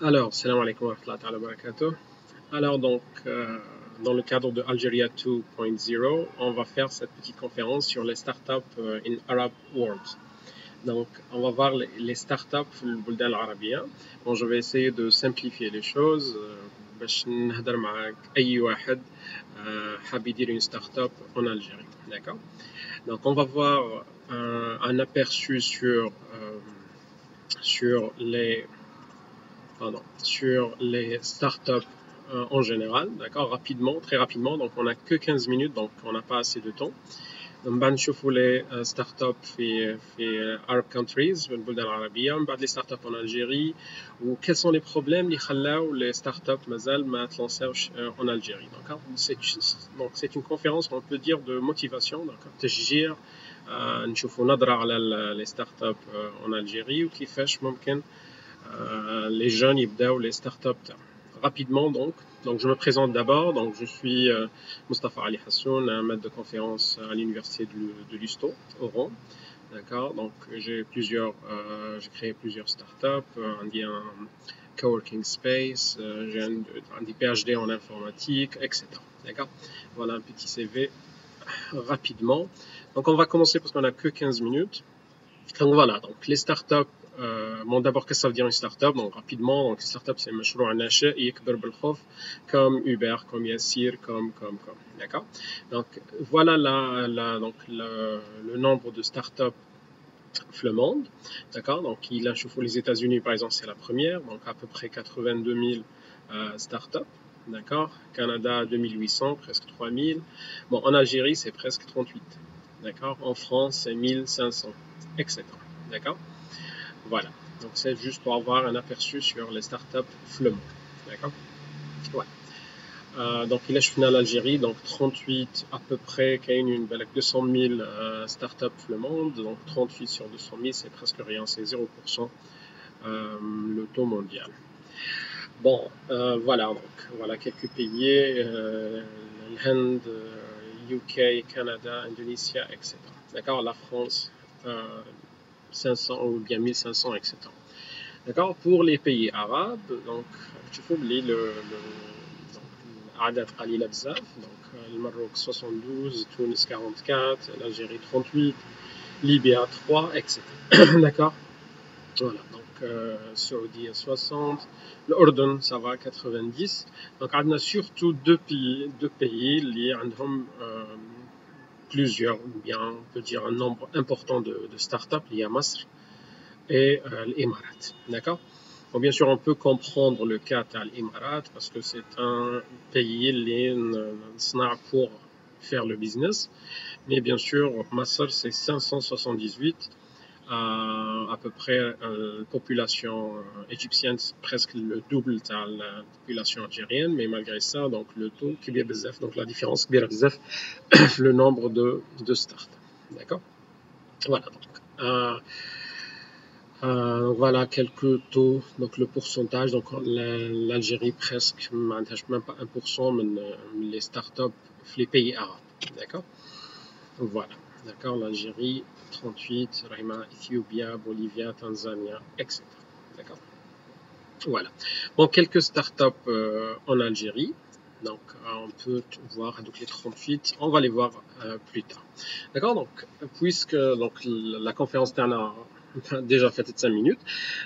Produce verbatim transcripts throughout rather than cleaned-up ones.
Alors, salam alaikum wa rahmatullahi wa barakatuh. Alors donc, euh, dans le cadre de Algeria deux point zéro, on va faire cette petite conférence sur les startups euh, in Arab World. Donc, on va voir les, les startups dans le Bouldan Arabia. Bon, je vais essayer de simplifier les choses. باش نهضر معاك اي واحد حاب يدير une startup en Algérie, d'accord? Donc on va voir un, un aperçu sur euh, sur les pardon, sur les startups euh, en général, d'accord? Rapidement, très rapidement. Donc on a que quinze minutes, donc on n'a pas assez de temps. On va نشوفوا les startups في في Arab countries, بالبلدان العربية, من بعد les startups en Algérie, ou quels sont les problèmes اللي خلاو les startups مازال ما تلانساوش en Algérie. Donc c'est donc c'est une conférence, on peut dire, de motivation. Donc تشجيع, نشوفوا نظرة على les startups en Algérie وكيفاش ممكن les jeunes يبداو les startups تاعهم. Rapidement donc, donc je me présente d'abord, donc je suis euh, Moustapha Ali Hassoun, un maître de conférence à l'université de, de l'U S T O au Oran, d'accord. Donc j'ai plusieurs, euh, j'ai créé plusieurs startups, euh, on dit un coworking space, euh, j'ai un, un dit P H D en informatique, et cetera. D'accord. Voilà un petit C V rapidement. Donc on va commencer parce qu'on a que quinze minutes. Donc voilà, donc les startups. Euh, bon, d'abord, qu'est-ce que ça veut dire une startup? Donc, rapidement, donc, une startup, c'est un projet naissant et qui grandit sans peur, comme Uber, comme Yassir, comme, comme, comme. D'accord? Donc, voilà la, la, donc, la, le nombre de startups dans le monde. D'accord? Donc, il a, je trouve, les États-Unis, par exemple, c'est la première. Donc, à peu près quatre-vingt-deux mille euh, startups. D'accord? Canada, deux mille huit cents, presque trois mille. Bon, en Algérie, c'est presque trente-huit. D'accord? En France, c'est mille cinq cents, et cetera. D'accord? Voilà, donc c'est juste pour avoir un aperçu sur les startups flemandes, d'accord? Ouais. Euh, donc il est final l'Algérie, donc trente-huit à peu près, qui a une belle deux cent mille euh, startups flemandes, donc trente-huit sur deux cent mille, c'est presque rien, c'est zéro pour cent euh, le taux mondial. Bon, euh, voilà, donc voilà quelques pays, euh, l'Inde, U K, Canada, Indonésie, et cetera. D'accord, la France. Euh, cinq cents ou bien mille cinq cents, et cetera. D'accord? Pour les pays arabes, donc, je faut oublier le Adat Ali Labzaf, donc le Maroc soixante-douze, Tunis quarante-quatre, l'Algérie trente-huit, Libye trois, et cetera. D'accord? Voilà, donc, euh, Saoudi soixante, l'Ordon, ça va, quatre-vingt-dix. Donc, on a surtout deux pays, deux pays liés à un homme, euh, plusieurs, ou bien on peut dire un nombre important de, de startups liées à Masr et euh, l'Imarat. D'accord? Bon, bien sûr, on peut comprendre le cas à l'Imarat parce que c'est un pays lié pour faire le business. Mais bien sûr, Masr, c'est cinq cent soixante-dix-huit, euh, à peu près euh, population égyptienne, presque le double de la population algérienne, mais malgré ça, donc le taux qui est bzaf, donc la différence qui est bzaf, le nombre de, de startups, d'accord? Voilà, donc, euh, euh, voilà quelques taux, donc le pourcentage, donc l'Algérie presque, même pas un pour cent, mais les startups, les pays arabes, d'accord? Voilà. D'accord, l'Algérie, trente-huit, Raima, Ethiopia, Bolivia, Tanzania, et cetera. D'accord. Voilà. Bon, quelques startups euh, en Algérie. Donc, on peut voir donc les trente-huit. On va les voir euh, plus tard. D'accord. Donc, puisque donc la conférence dernière a déjà fait cinq minutes,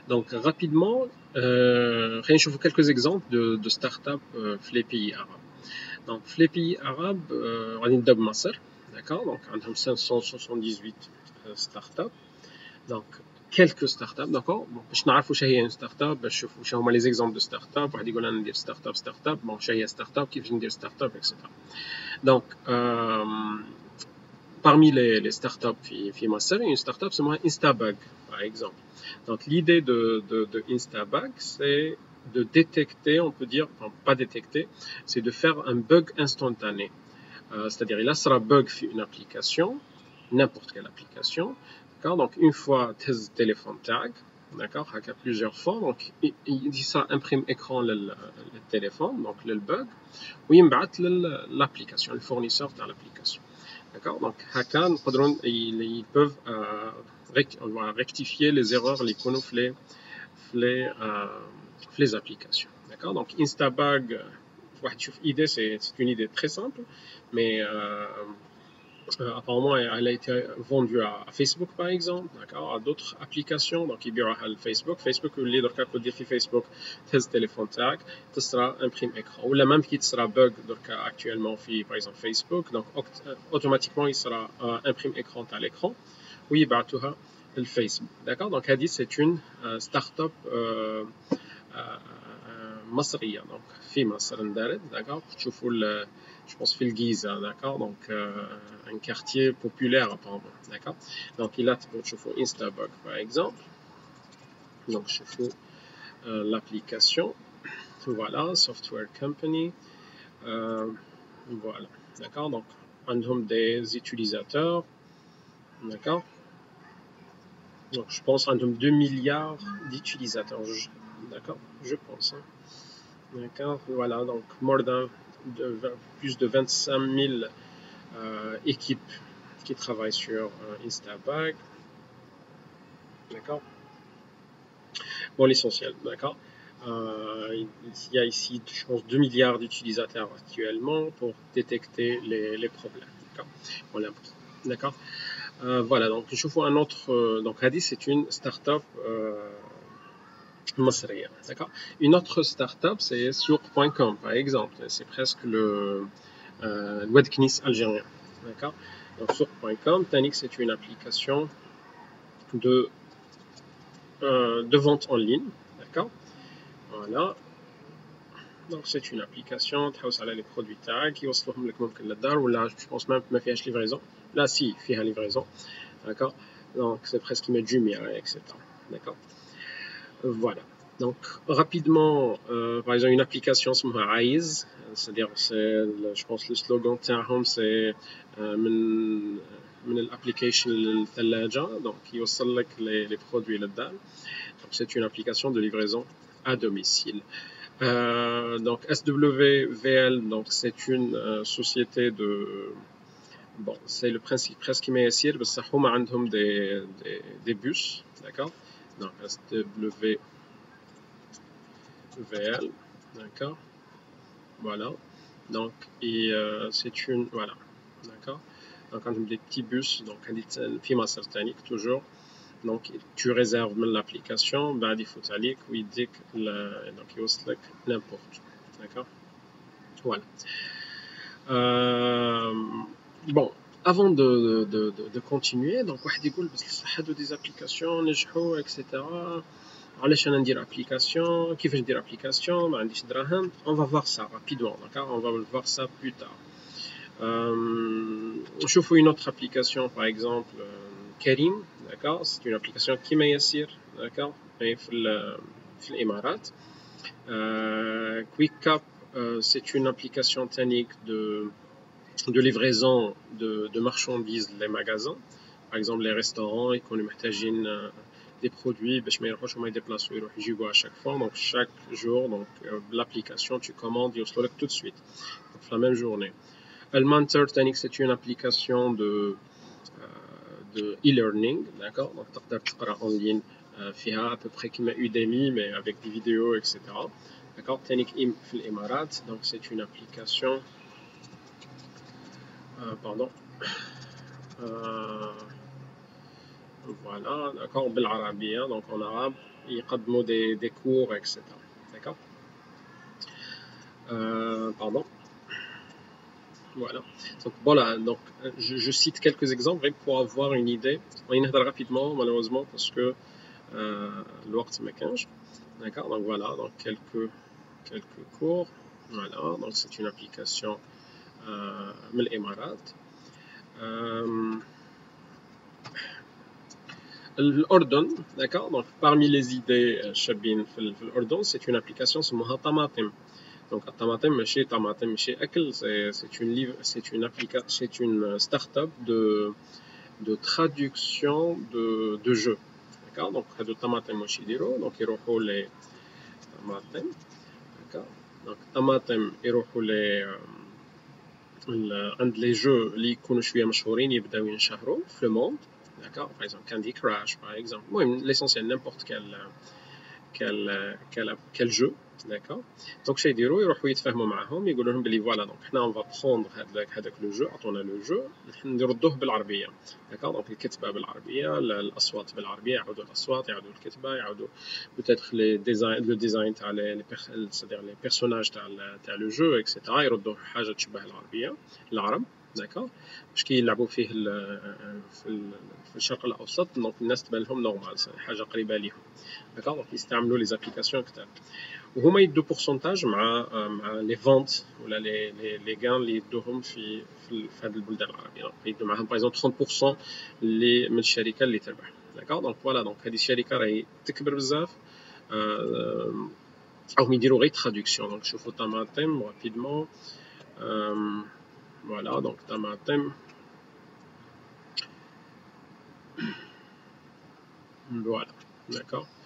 donc rapidement, euh, je vous quelques exemples de, de startups euh, les pays arabes. Donc, les pays arabes, euh, on est Masr. D'accord, donc on a cinq cent soixante-dix-huit euh, startups, donc quelques startups, d'accord. Bon, je n'arrive pas à une startup, je vous les exemples de startups, on va dire qu'on a startup, startup, bon, je vais startup, qui vient de startup, et cetera. Donc, euh, parmi les, les startups, il y a une startup, c'est moi Instabug, par exemple. Donc, l'idée de, de, de Instabug, c'est de détecter, on peut dire, enfin, pas détecter, c'est de faire un bug instantané. C'est-à-dire, il sera bug sur une application, n'importe quelle application, d'accord. Donc, une fois tes téléphone tag, d'accord, avec plusieurs fois, donc, il dit ça imprime écran le, le, le téléphone, donc le bug, ou il m'bat l'application, le fournisseur de l'application, d'accord. Donc, hakan, ils peuvent euh, rectifier les erreurs, les conoflés, les, euh, les applications. D'accord? Donc, Instabug, l'idée, c'est une idée très simple, mais euh, euh, apparemment, elle a été vendue à Facebook, par exemple, à d'autres applications. Donc, il y a Facebook. Facebook, le leader qui peut dire que Facebook, c'est le téléphone tag, c'est un prime écran. Ou la même qui sera bug actuellement, par exemple, Facebook. Donc, automatiquement, il sera un prime écran à l'écran. Oui, bah, tout ça. Le Facebook. D'accord? Donc, Hadi, c'est une euh, start-up euh, euh, masriya. Donc, Fima Sarandared. D'accord? Je pense que c'est le Giza. D'accord? Donc, euh, un quartier populaire, apparemment. D'accord? Donc, il a Instabug, par exemple. Donc, je fais euh, l'application. Voilà, Software Company. Euh, voilà. D'accord? Donc, on a des utilisateurs. D'accord? Donc, je pense à deux milliards d'utilisateurs, d'accord, je pense. Hein. D'accord, voilà, donc more than, de, plus de vingt-cinq mille euh, équipes qui travaillent sur euh, Instabug. D'accord. Bon, l'essentiel, d'accord. Euh, il y a ici, je pense, deux milliards d'utilisateurs actuellement pour détecter les, les problèmes. D'accord. Voilà, d'accord. Euh, voilà, donc je vois un autre. Euh, donc, Hadi, c'est une start-up euh, masriya. D'accord? Une autre start-up, c'est Souq point com, par exemple. C'est presque le euh, Ouedkniss algérien. D'accord? Donc, Souq point com, Technic, c'est une application de, euh, de vente en ligne. D'accord? Voilà. Donc, c'est une application qui a les produits tags, qui ont le dar, ou là, je pense même que je fais livraison. Là, si, je fais la livraison. D'accord? Donc, c'est presque qui met Jumia, et cetera. D'accord? Voilà. Donc, rapidement, euh, par exemple, une application, c'est Raise. C'est-à-dire, je pense le slogan de c'est euh, l'application Talaja. Donc, il y a les, les produits là-dedans. Donc, c'est une application de livraison à domicile. Euh, donc S W V L, donc c'est une euh, société de bon, c'est le principe presque qui m'est Yassir, parce que huma عندهم des des des bus, d'accord? Donc S W V L, d'accord? Voilà. Donc et euh, c'est une voilà, d'accord? Donc quand on des petits bus, donc on dit firma certainique toujours. Donc, tu réserves l'application, bah, il faut aller, il dit que n'importe où. D'accord? Voilà. Euh, bon, avant de, de, de, de continuer, donc, on dit que a des applications, et cetera. On dire application, qui veut dire application, on va voir ça rapidement, d'accord? On va voir ça plus tard. Euh, je fais une autre application, par exemple, Careem, d'accord, c'est une application qui m'est Yassir, d'accord, et les Émirats. Euh, QuickCap, euh, c'est une application technique de, de livraison de, de marchandises, les magasins, par exemple les restaurants, ils connaissent euh, des produits, parce que je me déplace à chaque fois, donc chaque jour, donc euh, l'application, tu commandes, il reçoit tout de suite, donc la même journée. Almanter, c'est une application de de e-learning, d'accord, donc tu peux apprendre en ligne via à peu près comme Udemy, mais avec des vidéos, et cetera. D'accord, Technic im fil Émirats, donc c'est une application, euh, pardon, euh, voilà, d'accord, bel arabien, donc en arabe, ils proposent des, des cours, et cetera. D'accord, euh, pardon. Voilà. Donc, voilà. Donc, je, je cite quelques exemples pour avoir une idée. On y va rapidement, malheureusement, parce que euh, le word se mécange. D'accord? Donc, voilà. Donc, quelques, quelques cours. Voilà. Donc, c'est une application euh, Mel Émirats. Euh, L'Ordon, d'accord? Donc, parmi les idées, Chabine, l'Ordon, c'est une application, c'est Tamatem. Donc, Tamatem, c'est Tamatem, c'est Akel, c'est une livre, c'est une application, c'est une start-up de de traduction de de jeux. D'accord? Donc, de Tamatem Moshidiro, donc ils roulent les Tamatem. D'accord? Donc, Tamatem ils roulent les les les jeux qui sont شوية مشهورين يبدأوا ينشهروا في le monde. D'accord? Par exemple, Candy Crush, par exemple. Oui, l'essentiel n'importe quel كال كال كالجو داكا دونك شي يديروا يروحوا يتفاهموا معاهم يقولوا لهم بلي فوالا دونك حنا اون فا بروندر هذاك هذاك لو جو عطونا لو جو نديروه بالعربيه داكا دونك الكتابه بالعربيه الاصوات بالعربيه يعاودوا الاصوات يعاودوا الكتابه يعاودوا بوتيتر لي ديزاين لو ديزاين تاع لي سادير لي بيرسوناج تاع تاع لو جو اكسيتيرا يردوه حاجه تشبه العربيه العرب داكا باش كيلعبوا فيه في الشرق الاوسط دونك الناس تبان لهم نورمال حاجه قريبه ليهم داكا دونك يستعملوا لي زابليكاسيون كتاب وهما يدوا بورسونتاج مع مع لي فونت ولا لي لي لي غان اللي يدوهم في في هذه البلدان العربيه دونك يدوا معاهم باغ ثلاثين بالمية اللي من الشركه اللي تربح داكا دونك فوالا دونك هذه الشركه راهي تكبر بزاف راهم يديروا غير تراديكسيون دونك شوفوا تماتيم رابيدمون Voilà, donc Tamatem. Voilà, d'accord. Euh...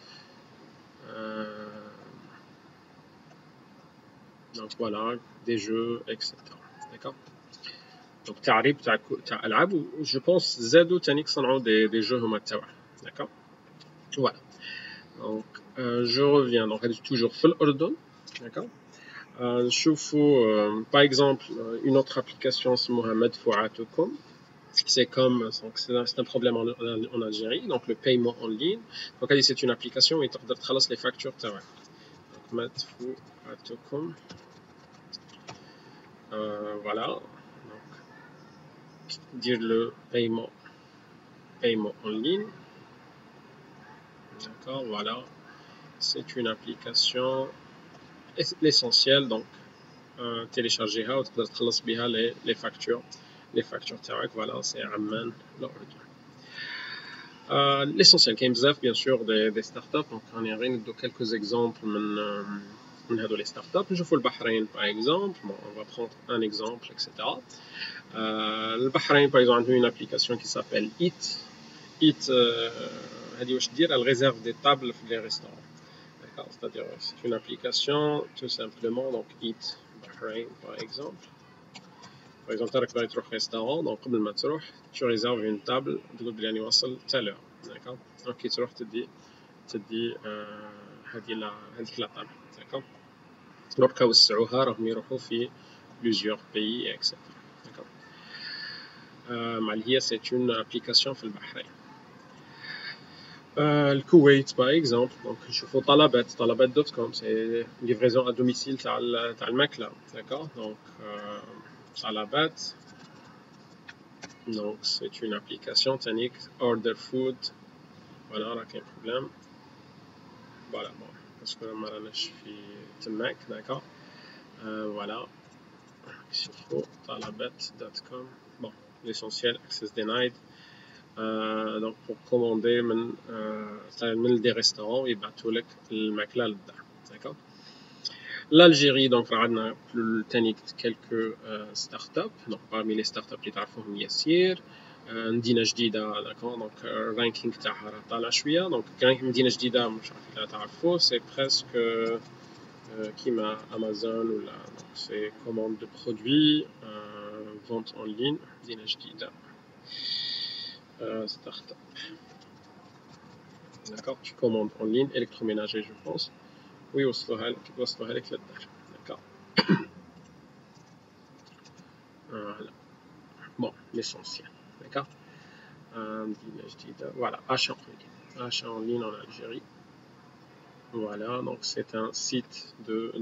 Donc voilà, des jeux, et cetera. D'accord. Donc Tarib, Alab, je pense Zado, Tanik, sont des des jeux Homatawa. D'accord. Voilà. Donc euh, je reviens. Donc toujours Ful Ordon. D'accord. Euh, je vous, euh, par exemple, une autre application, c'est Mohamed Fouat point com. C'est comme, c'est un problème en, en Algérie, donc le paiement en ligne. Donc, c'est une application où il traverse les factures. Mohamed Fouat point com. Euh, voilà. Donc, dire le paiement, paiement en ligne. D'accord, voilà. C'est une application. L'essentiel, donc, euh, télécharger ou transmettre les, les factures, les factures tarak, voilà, c'est Amman, l'ordre. L'essentiel, qui est bien sûr des, des startups, donc on a donné quelques exemples de les startups. Je fais le Bahreïn par exemple, bon, on va prendre un exemple, et cetera. Euh, le Bahreïn par exemple a une application qui s'appelle Eat. Eat, euh, elle réserve des tables pour les restaurants. C'est-à-dire, c'est une application, tout simplement, donc Eat Bahrain, par exemple. Par exemple, tu as un restaurant, donc comme le matin, tu réserves une table, tu dois bien y aller tout à l'heure. D'accord? Donc, tu te dis, tu te dis, c'est la table. D'accord? Donc, tu as aussi un restaurant, tu as aussi plusieurs pays, et cetera. D'accord? Malia, c'est une application pour le Bahreïn. Euh, le Koweït par exemple, donc je fais Talabat point com, c'est livraison à domicile, t'as le mec là, d'accord? Donc euh, Talabat, donc c'est une application technique, order food, voilà, là qu'un problème, voilà, bon, parce que maintenant je suis le mec, d'accord? Euh, voilà, qu'est-ce qu'il faut? Talabat point com, bon, l'essentiel, access denied. Euh, donc pour commander من, euh, des restaurants et batouler le maklal d'accord l'Algérie donc on a quelques euh, startups donc parmi les startups qui تعرفوهم Yassir مدينة جديدة d'accord donc ranking تاعها طالع شوية donc مدينة جديدة مش عارف لا تعرفوه c'est presque euh, comme Amazon ou là donc c'est commande de produits euh, vente en ligne مدينة جديدة Euh, startup. D'accord, tu commandes en ligne, électroménager, je pense. Oui, on se fera avec la tâche. D'accord. Voilà. Bon, l'essentiel. D'accord. Euh, voilà, achat en ligne. Achat en ligne en Algérie. Voilà, donc c'est un site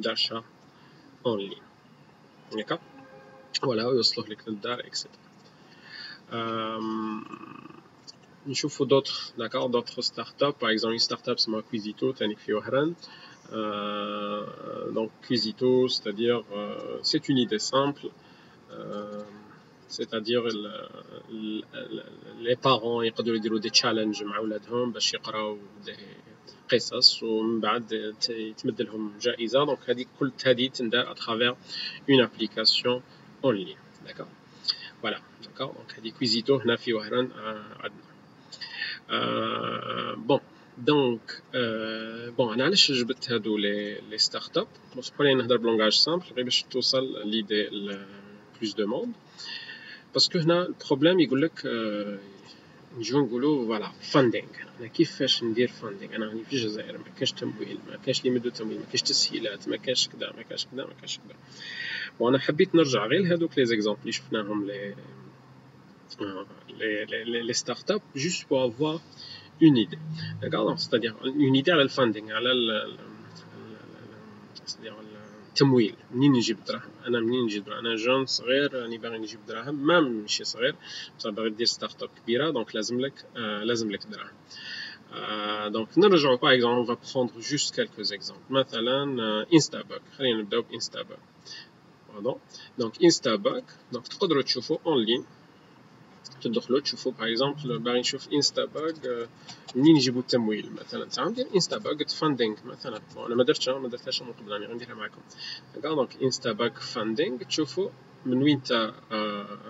d'achat en ligne. D'accord. Voilà, on se fera avec la tâche, et cetera. Euh, il faut d'autres, d'accord, d'autres startups. Par exemple, une startup c'est ma Quizito, Candy Crush. Donc Quizito, c'est-à-dire, euh, c'est une idée simple. Euh, c'est-à-dire, le, le, les parents ils peuvent faire des challenges مع ولادهم باش يقراو des قصص ومن بعد يتمد لهم جائزة. Donc هذه كل هذه تندار à travers une application en ligne, d'accord. Voilà, d'accord, donc les Quizito, Nafi Wahran, Adna. Bon, donc, euh, bon, on a les startups, on se prend un langage simple, mais je trouve ça l'idée le plus de monde. Parce que le problème, il y a نجيو نقولوا فوالا فاندينغ. انا كيفاش ندير فاندينغ؟ انا راني في الجزائر ما كاش تمويل، ما كاش لي مدو تمويل، ما كاش تسهيلات، ما كاش كذا ما كاش كذا ما كاش كذا. وانا حبيت نرجع غير لهذوك لي زيكزامبل اللي شفناهم لي لي لي لي ستارت اب جوست بو افوار اون ايدي. داكور، ستادير اون ايدي على الفاندينغ، على ستادير التمويل. منين نجيب دراهم؟ انا منين نجيب دراهم؟ انا جون صغير، راني باغي نجيب دراهم، ما ماشي صغير، بصح باغي دير ستارت اب كبيره، دونك لازم لك آه لازم لك دراهم. آه دونك نرجعوا باغ اكزومبل، اون فا بخوندغ جوست كالكوز اكزومبل. مثلا آه انستاباك، خلينا نبداو بانستاباك. فوالا دونك انستاباك، دونك تقدروا تشوفوا اون لين، تدخلوا تشوفوا باغ اكزومبل باغي نشوف انستاباك آه منين نجيبوا التمويل. مثلا تعاو ندير انستاباك فاندينغ مثلا، وانا ما درتش ما درتهاش من قبل، راني غنديرها معكم. هكا دونك انستاباك فاندينغ، تشوفوا من وين تا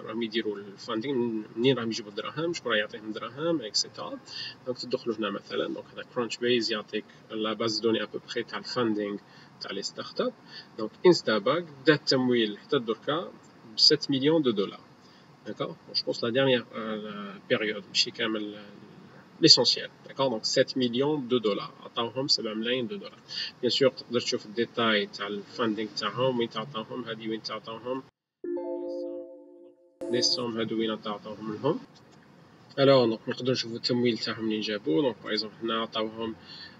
راهم يديروا الفاندينغ، منين راهم يجيبوا الدراهم، شكون راه يعطيهم دراهم اكسيتيرا. دونك تدخلوا هنا مثلا، دونك هذا كرونش بيز يعطيك لا باز دوني ابوبخي تاع الفاندينغ تاع لي ستارت اب. دونك انستاباك بدا التمويل حتى دركا ب سبعة مليون دو دولار. داكور، جو بونس لا ديرنيير بيريود ماشي كامل l'essentiel, d'accord. Donc sept millions de dollars, عطاوهم سبعة ملايين دو دولار. Bien sûr تقدر تشوف الديتاي تاع الفاندينغ تاعهم، وين تعطاوهم هذه، وين تعطاوهم لي سوم هادو، وين تعطاوهم لهم. الوغ دونك نقدروا نشوفوا التمويل تاعهم اللي جابوه. دونك باغ اكزومبل هنا عطاوهم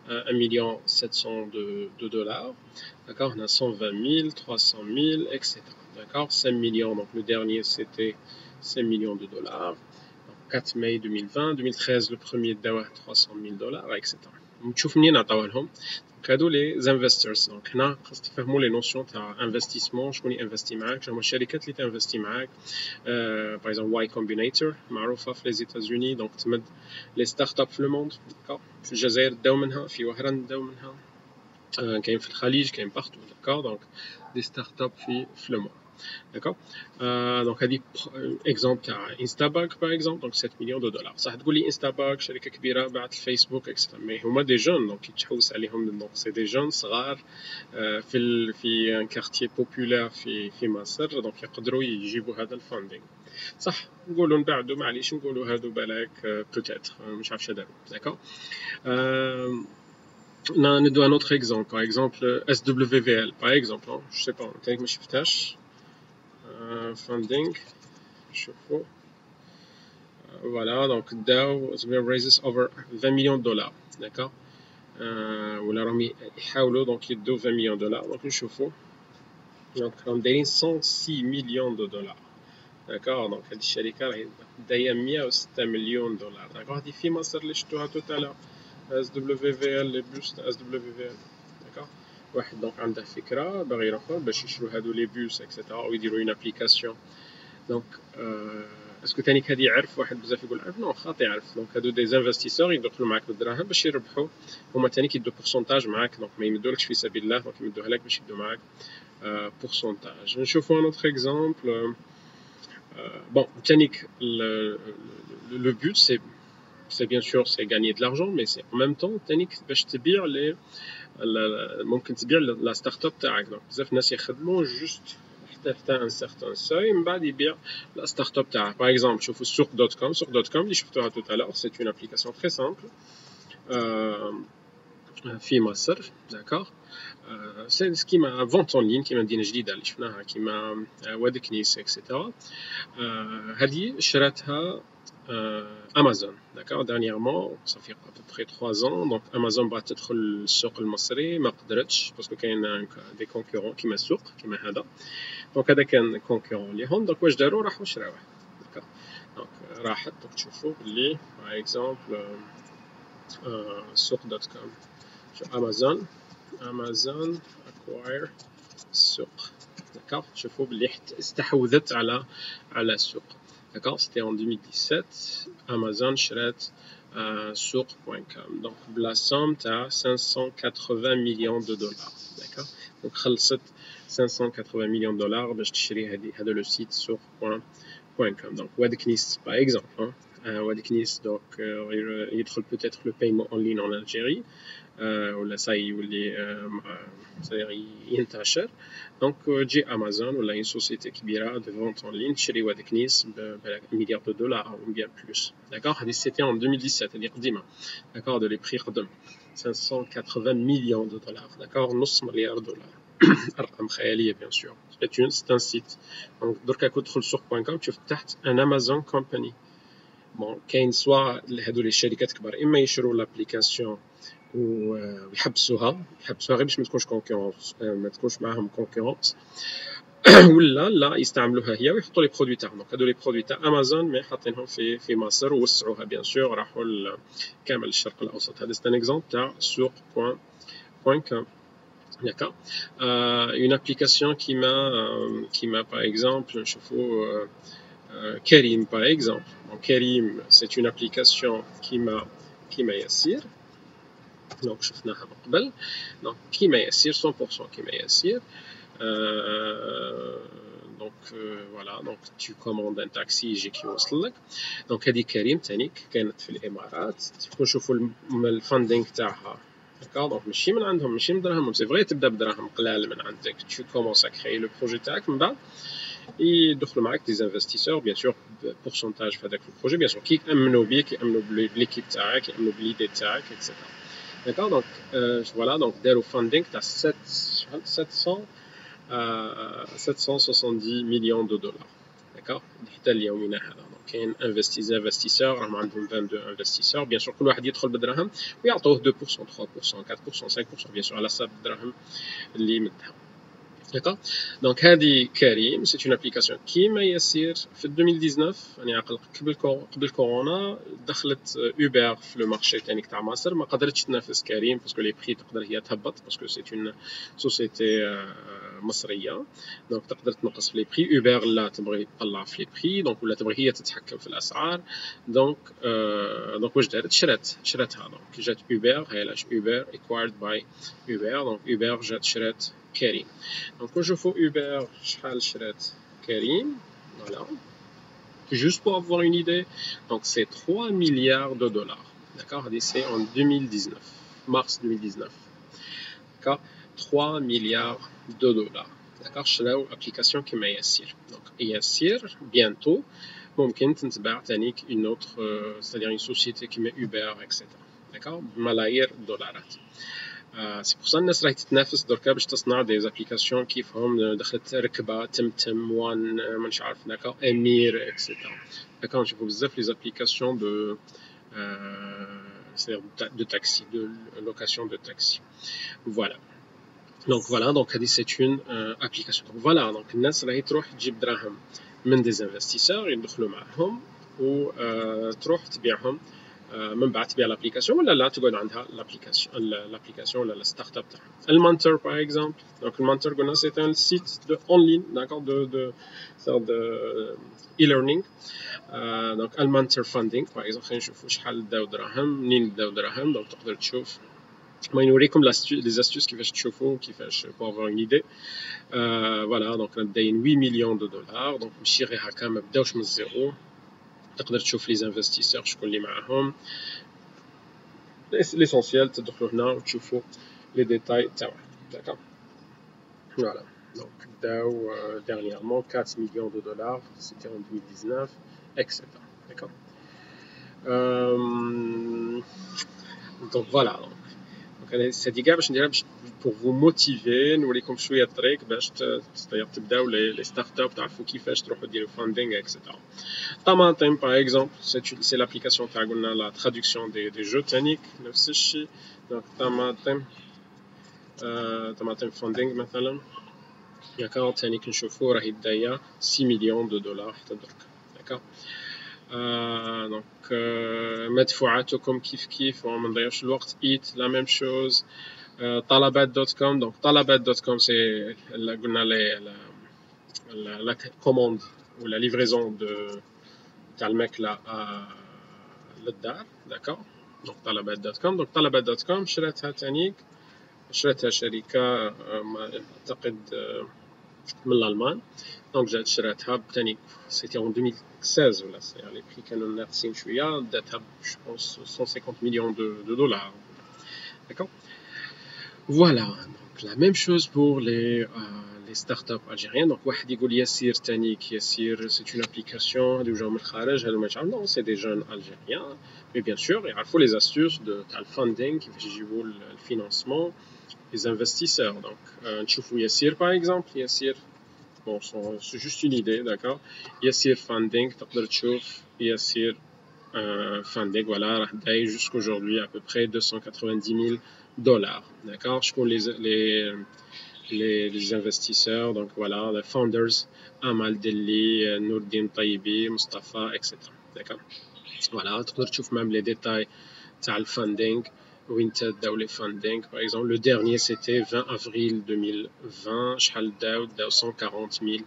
un million sept cents de dollars, d'accord. هنا cent vingt mille, trois cent mille et cetera. D'accord, cinq millions, donc le dernier c'était cinq millions de dollars. quatre mai deux mille vingt, deux mille treize le premier داوه trois cent mille dollars et cetera. نشوف منين عطاوه لهم. هادو لي انفسترز، دونك هنا خاص تفهموا لي نوسيون تاع انفستيسمون، شكون ينفستي معاك، شنو هما الشركات اللي تنفستي معاك. باغ اكزومبل واي كومبينيتور معروفه في لي زيتازوني، دونك تمد لي ستارت اب في لو موند، في الجزائر داو منها، في وهران داو منها، كاين في الخليج، كاين بارتو. داكور، دونك دي ستارت اب في في لو موند. D'accord. Euh, donc, هذه exemple تاع Instabug par exemple, donc sept millions de dollars. صح تقول لي Instabug شركة كبيرة بعد الفيسبوك إكسترا، مي هما دي جون، دونك يتحوس عليهم، دونك سي دي جون صغار في في ان كارتيي بوبولار في في مصر، دونك يقدروا يجيبوا هذا الفاندينغ. صح نقولوا نبعدوا، معليش نقولوا هادو بالاك بوتيتر مش عارف شنو داروا. داكور. نا ندو ان اوتر اكزومبل، باغ اكزومبل S W V L باغ اكزومبل، جو سي با تانك ما شفتهاش. Funding, شوفوا voilà, donc داو raises over vingt millions de dollars, d'accord. ولا راهم يحاولوا donc يدوا vingt millions de dollars. Donc نشوفوا donc راهم دايرين cent six millions de dollars, d'accord. Donc هذه الشركه راهي دايره مية وستة مليون دولار، d'accord. هذه في مصر اللي شفتوها توتالا S W V L لي بوست S W V L، d'accord. واحد دونك عنده فكره باغي يروحوا باش يشرو هادو لي بوس اكسيتيرا، ويديروا اون ابليكاسيون. دونك اسكو ثاني هادي يعرف واحد بزاف يقول عرف، نو خاطي يعرف. دونك هادو دي انفستيسور يدخلوا معاك بالدراهم باش يربحوا، هما ثاني كيدو بورسونتاج معاك، دونك ما يمدولكش في سبيل الله، دونك يمدوها لك باش يدو معاك بورسونتاج. نشوفوا ان اوتر اكزومبل. بون ثاني لو بوت سي c'est bien sûr c'est gagner de l'argent, mais c'est en même temps ثاني باش تبيع لي ممكن تبيع لا ستارت اب تاعك. دونك بزاف ناس يخدموا جوست حتى حتى ان سيغتان سوي، من بعد يبيع لا ستارت اب تاعه. باغ اكزومبل شوفوا سوق دوت كوم، سوق دوت كوم اللي شفتوها توت الور، سي اون ابليكاسيون تري سامبل في مصر، داكور. سي كيما فونت اون لين، كيما مدينه جديده اللي شفناها، كيما وادكنيس اكسيتيرا. هذه شراتها امازون، داكور، dernièrement، صافي à peu près trois ans. دونك امازون بغات تدخل للسوق المصري، ما قدرتش باسكو كاين دي كونكورون كيما السوق كيما هذا. دونك هذا كان كونكورون ليهم، دونك واش داروا؟ راحوا شراوه، داكور. دونك راحت، دونك تشوفوا بلي باغ اكزومبل سوق دوت كوم، امازون امازون اكواير السوق، داكور. تشوفوا بلي استحوذت على على السوق، d'accord. C'était en deux mille dix-sept, Amazon شرات euh, Souq point com, donc la somme à cinq cent quatre-vingts millions de dollars, d'accord. Donc خلصت cinq cent quatre-vingts millions de dollars باش تشري هذه هذا لو سيت Souq point com. Donc Ouedkniss par exemple, hein. Ouedkniss, donc euh, il, il trouve peut-être le paiement en ligne en Algérie. ولا ساي يولي صاير ينتشر. دونك تجي امازون ولا اون سوسيتي كبيره دو فونت اون لين تشري Ouedkniss ب مليار دو دولار او بيان بلوس. داكور هادي سيتي ان deux mille dix-sept هادي قديمه. داكور دو لي بري قدم cinq cent quatre-vingts مليون دو دولار. داكور نص مليار دولار. ارقام خياليه بيان سور. سيت سيت ان سيت. دونك دركا كون تدخل Souq point com تشوف تحت ان امازون كومباني. بون كاين سوا هادو لي شركات كبار اما يشرو لابليكاسيون ويحبسوها يحبسوها غير باش ما تكونش كونكورونس ما تكونش معاهم كونكورونس ولا لا يستعملوها هي ويحطوا لي برودوي تاعهم. دونك هادو لي برودوي تاع امازون مي حاطينهم في في مصر ووسعوها بيان سور راحوا كامل الشرق الاوسط. هذا سيت ان اكزومبل تاع Souq point com. D'accord. Euh, une application qui m'a, euh, qui m'a par exemple, je faut euh, euh, Careem par exemple. Donc Careem, c'est une application qui m'a, qui m'a Yassir. Donc je fais un Donc qui m'a Yassir, cent pour cent qui m'a Yassir. Euh, donc euh, voilà. Donc tu commandes un taxi, j'ai qui وصلك. Donc هذه Careem, Technic, كانت في الإمارات. تشوفوا الفاندينغ تاعها. D'accord, donc ماشي من عندهم ماشي من دراهمهم سي فري تبدا بدراهم قلال من عندك tu commences à créer le projet تاعك من بعد يدخلوا معاك des investisseurs bien sûr pourcentage في هذاك البروجي bien sûr كي يامنوا بيك يامنوا بليكيب تاعك يامنوا بليدي تاعك et cetera. D'accord, donc euh, voilà donc داروا funding تاع sept cents soixante-dix مليون دو دولار. D'accord, حتى ليومنا هذا كاين investisseurs راهم عندهم vingt-deux investisseurs bien sûr كل واحد يدخل بدراهم ويعطوه deux pour cent trois pour cent quatre pour cent cinq pour cent bien sûr على حسب الدراهم اللي مدها. دونك دونك هذه Careem سيت اون ابليكاسيون كيما يسير في deux mille dix-neuf يعني عقل قبل قبل كورونا دخلت Uber في لو مارشي تاعنا تاع مصر ما قدرتش تنافس Careem باسكو لي بري تقدر هي تهبط باسكو سيت اون سوسيتي مصريه دونك تقدر تنقص في لي بري. Uber لا تبغي تطلع في لي بري دونك ولا تبغي هي تتحكم في الاسعار. دونك دونك واش دارت شرات شراتها دونك جات Uber هي لاش Uber acquired by Uber دونك Uber جات شرات Careem. Donc quand je fais Uber, je cherche Careem, voilà, juste pour avoir une idée. Donc c'est trois milliards de dollars, d'accord, c'est en deux mille dix-neuf, mars deux mille dix-neuf, d'accord, trois milliards de dollars, d'accord, c'est l'application qui m'a Yassir. Donc Yassir, bientôt, ممكن تنتبع تانيك une autre, euh, c'est-à-dire une société qui met Uber, et cetera. D'accord, ملايير دولارات. سي بوغ سا الناس راهي تتنافس دركا باش تصنع دي زابليكاسيون كيفهم دخلت ركبه تمتم وان مانيش عارف هكا امير اكسيتيرا. هكا نشوفو بزاف لي زابليكاسيون دو سير دو تاكسي دو لوكاسيون دو تاكسي. فوالا دونك فوالا دونك هادي سيت اون ابليكاسيون. دونك فوالا دونك الناس راهي تروح تجيب دراهم من دي انفستيسور يدخلوا معاهم وتروح تبيعهم من بعد تبيع لابليكاسيون ولا لا تقعد عندها لابليكاسيون لابليكاسيون ولا الستارت اب تاعها. المانتور باغ اكزومبل دونك المانتور قلنا سي ان سيت دو اون لين داكور دو دو سير دو اي ليرنينغ. دونك المانتور فاندينغ باغ اكزومبل خلينا نشوفوا شحال داو دراهم منين داو دراهم. دونك تقدر تشوف ما نوريكم لي استوس كيفاش تشوفوا كيفاش بور افوار اون ايدي. فوالا دونك رانا داين huit مليون دو دولار دونك ماشي غير هكا ما بداوش من الزيرو. تقدر تشوف لي انفستيسور شكون اللي معاهم ليسونسيال تدخلوا هنا وتشوفوا لي ديتاي تاعهم. داكا فوالا دونك داو ديرنييرمون quatre millions de dollars c'était en deux mille dix-neuf et cetera. D'accord. دونك فوالا دونك انا هادي كاع باش نديرها باش pour vous motiver نوريكم شويه الطريق باش تبداو لي ستارت اب تعرفوا كيفاش تروحوا ديروا فاندينغ اكسيتيرا. Tamatem par exemple c'est l'application تاع قلنا لا traduction des des jeux Technic نفس الشيء. دونك Tamatem Tamatem funding مثلا يا كاع Technic نشوفوا راهي بدايه six millions de dollars حتى دركا. داكا دونك مدفوعاتكم كيف كيف وما نضيعش الوقت. ايت لا ميم شوز. Talabat point com, donc Talabat point com c'est la, la, la, la commande ou la livraison de Talmec là à l'Eddar, d'accord? Donc Talabat point com, donc Talabat point com, شريتها تانيك, شريتها شركة أعتقد من الألمان, donc j'ai شريتها تانيك, c'était en deux mille seize, voilà, c'est les prix qu'on a signé, je pense cent cinquante millions de dollars, d'accord? Voilà, donc la même chose pour les, euh, les startups algériennes. Donc, واحد يقول ياسير, تاني ياسير, c'est une application de gens مخارج, هل ما يعرفون. Non, c'est des jeunes algériens, mais bien sûr, il faut les astuces de le funding, qui fait le financement, les investisseurs. Donc, euh, Tchoufou Yassir, par exemple, Yassir, bon, c'est juste une idée, d'accord. Yassir funding, تقدر تشوف Yassir euh, funding, voilà, jusqu'aujourd'hui à peu près deux cent quatre-vingt-dix mille dollars, d'accord. Je connais les, les, les investisseurs, donc voilà, les founders, Amal Delli, Nourdine Taibi, Moustapha, et cetera. D'accord. Voilà, tu peux trouver même les détails sur le funding, Winter Dowley Funding, par exemple. Le dernier, c'était vingt avril deux mille vingt, Shal Daoud, cent quarante mille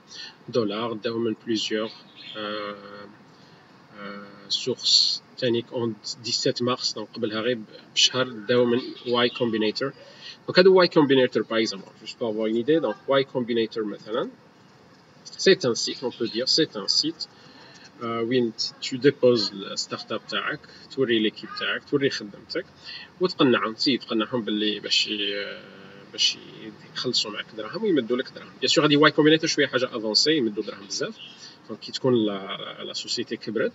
dollars, Daoud plusieurs euh, euh, sources. Technic en dix-sept mars, donc قبل هرب بشهر داو من Y Combinator. Donc هذا Y Combinator par exemple, juste pour avoir une idée. Donc Y Combinator مثلا, c'est un site, on peut dire, c'est un site euh, où tu déposes la startup تاعك, توري l'équipe تاعك, توري خدمتك, وتقنعهم, تزيد تقنعهم باللي باش باش يخلصوا معك دراهم ويمدوا لك دراهم. Bien sûr هذه Y Combinator شويه حاجه افونسي, يمدوا دراهم بزاف. Donc, qui connaît la, la société qui brûle,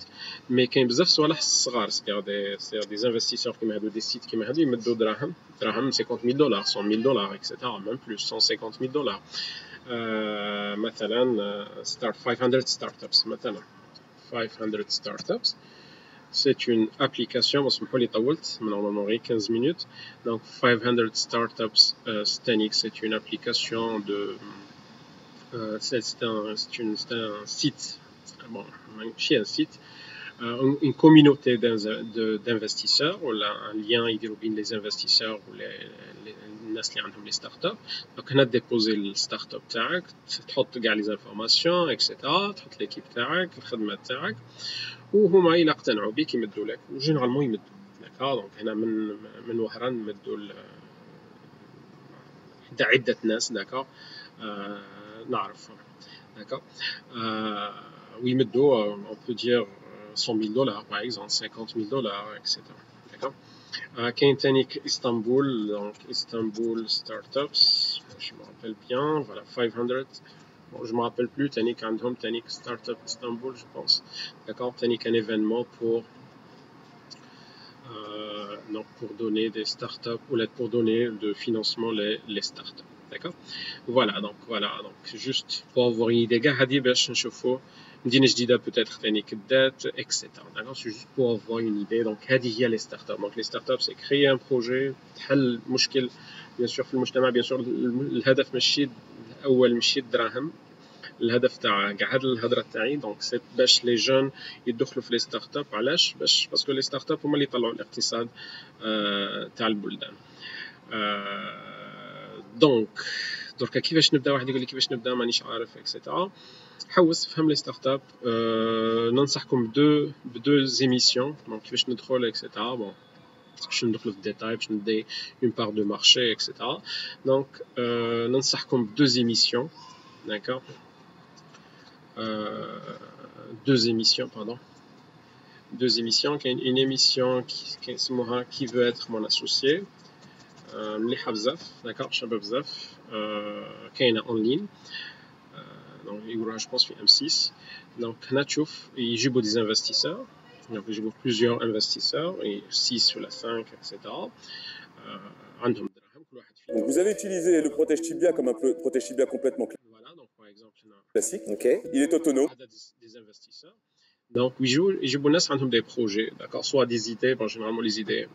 mais qui est bizarre, soit là, c'est-à-dire des, des investisseurs qui mettent des sites qui mettent, ils mettent des drachmes, drachmes cinquante mille dollars, cent mille dollars, et cetera, même plus, cent cinquante mille dollars. Euh, مثلا, start, five hundred startups, مثلا, five hundred startups. C'est une application, on se peut l'étendre, mais on en aurait quinze minutes. Donc, five hundred startups, euh, Technic, c'est une application de Euh, c'est un, un site, bon, chez un site, euh, une communauté d'investisseurs, ou là, un lien idéologique les investisseurs ou les, les, les, les startups. Donc, on a déposé le startup tag, tu as les informations, et cetera, tu as l'équipe tag, le khidma tag, ou huma ila qtan'ou bik yemdou lak, ou généralement yemdou. D'accord, donc هنا من من وهران يمدوا عدة ناس, d'accord. نعرف d'accord euh, oui mais d'eau on peut dire cent mille dollars par exemple, cinquante mille dollars, etc. d'accord. Technic euh, Istanbul, donc Istanbul Startups, je me rappelle bien, voilà, cinq cents, bon, je me rappelle plus. Technic and Home, Technic Startup Istanbul, je pense, d'accord. Technic un événement pour euh, non, pour donner des startups ou pour donner de financement les, les startups. D'accord. Voilà, donc voilà, donc juste pour avoir une idée, gardez bien ce chauffeur, d'une idée peut-être technique date, et cetera. D'accord, c'est juste pour avoir une idée. Donc, gardez les startups. Donc les startups, c'est créer un projet, حل مشكل, bien sûr, في المجتمع, bien sûr, الهدف مشي أول مشي الدراهم. الهدف تاع كاع هاد الهضره تاعي دونك سي باش لي جون يدخلوا في لي ستارت اب. علاش؟ باش باسكو لي ستارت اب هما اللي يطلعوا الاقتصاد آه, تاع البلدان. آه, دونك دركا كيفاش نبدا؟ واحد يقول لي كيفاش نبدا مانيش عارف اكسيتيرا. حوس فهم لي ستارت اب. أه, ننصحكم بدو بدو زيميسيون دونك كيفاش ندخل اكسيتيرا. بون باش ندخلوا في الديتاي باش ندي اون بار دو مارشي اكسيتيرا. دونك أه, ننصحكم بدو زيميسيون داكور. أه, دو زيميسيون باردون, deux émissions. كاين une émission qui اسمها qui veut être mon associé, مليحه بزاف, داكور, شابه بزاف, كاينه اون لين. دونك يقولوها جو بونس في M six. دونك هنا تشوف يجيبوا دي انفستيسور, دونك يجيبوا بليزيور انفستيسور, six ولا cinq et cetera. عندهم دراهم كل واحد فيهم. Vous avez utilisé le protège tibia comme un protège tibia complètement classique. Okay. Il est autonome. Des investisseurs. Donc يجيبوا الناس عندهم دي بروجي, داكور, سوا دي زيدي, بون جينيرالمون لي زيدي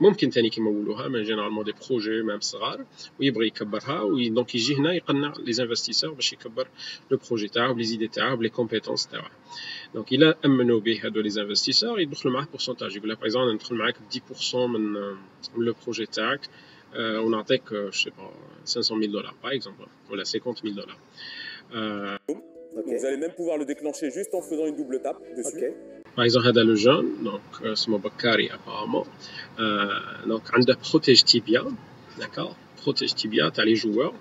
ممكن تاني كيما نقولوها من جينيرالمون دي بروجي ميم صغار ويبغي يكبرها, و دونك يجي هنا يقنع لي انفستيسور باش يكبر لو بروجي تاعو بلي زيدي تاعو بلي كومبيتونس تاعو. دونك الا امنوا به هادو لي انفستيسور يدخلوا معاه بورسونتاج, يقول لها باغ اكزومبل ندخل معاك dix pour cent من من لو بروجي تاعك ونعطيك جو سي با cinq cent mille dollars باغ اكزومبل ولا cinquante mille dollars. Vous allez même pouvoir le déclencher juste en faisant une double tape dessus. Okay. Par exemple, هذا le jeune, donc c'est mon Bakari apparemment. Euh, donc, عندها protège tibia, D'accord, protège tibia, tu as les joueurs.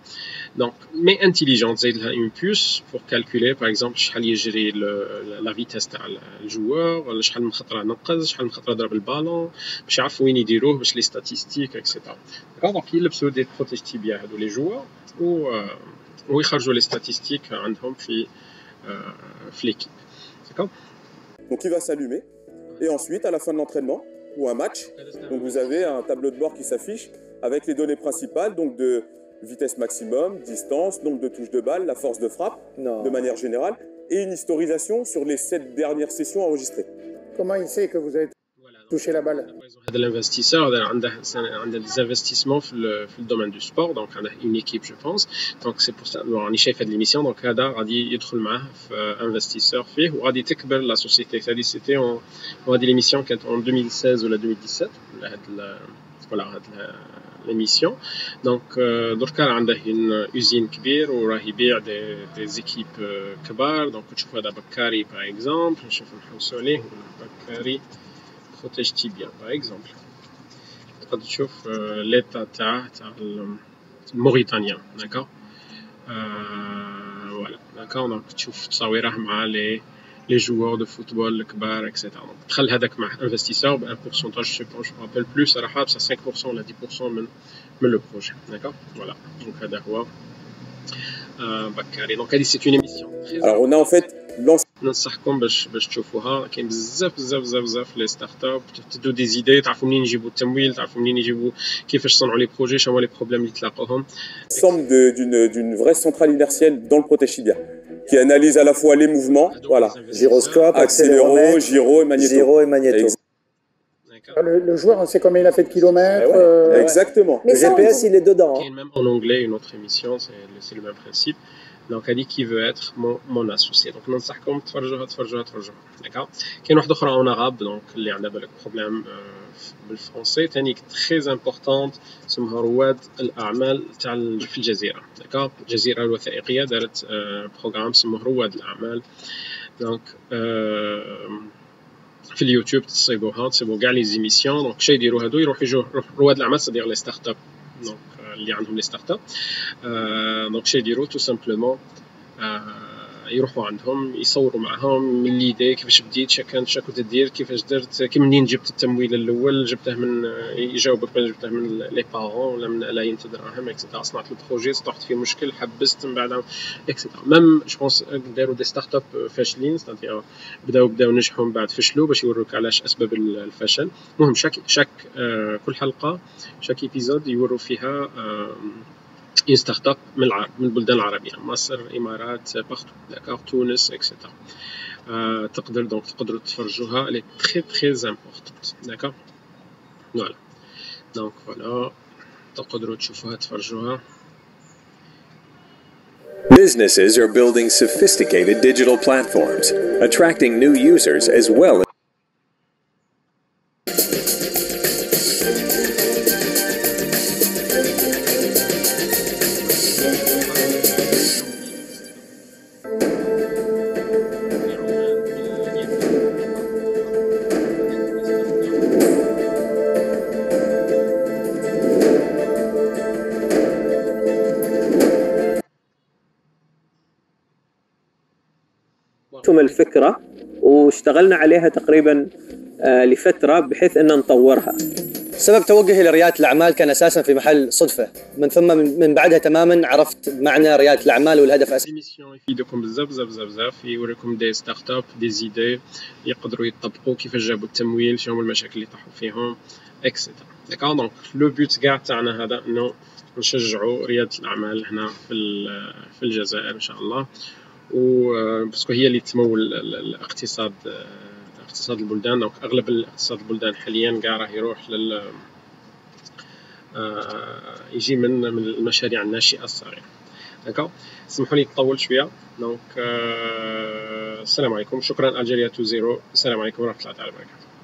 Donc, mais intelligente, c'est une puce pour calculer, par exemple, la vitesse du joueur, le ballon, les statistiques, et cetera. D'accord, donc il a des protège tibia, les joueurs, ou ils cherchent les statistiques random dans l'équipe. D'accord. Donc il va s'allumer, et ensuite, à la fin de l'entraînement, ou un match, donc vous avez un tableau de bord qui s'affiche avec les données principales, donc de vitesse maximum, distance, nombre de touches de balle, la force de frappe, non. de manière générale, et une historisation sur les sept dernières sessions enregistrées. Comment il sait que vous avez touché la balle? L'investisseur a des investissements dans le domaine du sport, donc on a une équipe, je pense. Donc c'est pour ça qu'on est chef de l'émission, donc on a dit investisseur fait, ou on a dit la société. C'était on a dit l'émission en deux mille seize ou la deux mille dix-sept. Voilà, l'émission. Donc, euh, donc là, on a une usine kbir où on a des, des équipes euh, kbar. Donc, tu vois, Bakari, par exemple, je vois Houssoli, Bakari, protège tibia, par exemple. Tu vois, euh, l'état de Mauritanien, d'accord? euh, Voilà, d'accord? Donc, tu vois, Tsawirah, les les joueurs de football, le kbar, et cetera. Donc, tu as l'investisseur, un pourcentage, je ne me rappelle plus, ça a cinq pour cent ou dix pour cent, mais le projet. D'accord. Voilà. Donc, à Darwa, Bakari. Donc, c'est une émission. Alors, on a en fait l'ensemble. On a les startups, tu as des idées, tu as les projets, tu as les problèmes. L'ensemble d'une vraie centrale inertielle dans le protège tibia, qui analyse à la fois les mouvements, voilà, gyroscope, accéléro, gyro et magnéto. Gyro et magnéto. Le, le joueur, on sait combien il a fait de kilomètres. Ouais, euh, exactement. Ouais. Le G P S, il est dedans. Hein. Même en anglais, une autre émission, c'est le même principe. Donc, elle dit qui veut être mon, mon associé. Donc, on s'en compte, trois jours, trois jours, trois jours. D'accord. Il y a une autre en arabe, donc, il y a un problème euh, français. Technique très importante, c'est le Harouad al-A'mal de la Jazeera. D'accord. Jazeera al-Wathaiqiya, c'est un programme, c'est le Harouad al-A'mal. Donc, euh, في اليوتيوب تصيبوها تصيبوا كاع لي زيميسيون دونك شي يديروا هادو يروحوا يجوا رواد العمل صدير لي ستارت اب دونك اللي عندهم لي ستارت اب دونك شي يديروا تو سامبلومون يروحوا عندهم يصوروا معهم من ليدي كيفاش بديت شكان شكون تدير كيفاش درت كي منين جبت التمويل الاول جبته من يجاوبك جبته من لي بارون ولا من الاين تاع الدراهم اكسيتيرا صنعت البروجي طحت فيه مشكل حبست من بعد اكسيتيرا ميم جو بونس داروا دي ستارت اب فاشلين صافي بداو بداو نجحوا من بعد فشلوا باش يوروك علاش اسباب الفشل. المهم شاك شاك كل حلقه شاك ايبيزود يوروا فيها une start-up من العرب من البلدان العربية مصر إمارات داكار تونس إكسيتيرا تقدر دونك تقدروا تفرجوها لي تري تري امبورطون داكار فوالا دونك فوالا تقدروا تشوفوها تفرجوها. Businesses are building sophisticated digital platforms, attracting new users as well. الفكرة واشتغلنا عليها تقريبا لفترة بحيث أن نطورها. سبب توجهي لريادة الأعمال كان أساسا في محل صدفة، من ثم من بعدها تماما عرفت معنى ريادة الأعمال والهدف الأساسي. يفيدكم بزاف بزاف بزاف، يوريكم دي ستارت اب، دي زيدي يقدروا يطبقوا كيفاش جابوا التمويل، شنو هما المشاكل اللي طاحوا فيهم، إكسيتيرا. داكور دونك لو بوت كاع تاعنا هذا أنه نشجعوا ريادة الأعمال هنا في في الجزائر إن شاء الله. وباسكو هي اللي تمول الاقتصاد اقتصاد البلدان دونك اغلب الاقتصاد البلدان حاليا كاع راه يروح لل يجي من من المشاريع الناشئه الصغيره. داكور سمحوا لي نطول شويه دونك السلام عليكم شكرا الجيريا تو زيرو السلام عليكم ورحمه الله تعالى وبركاته.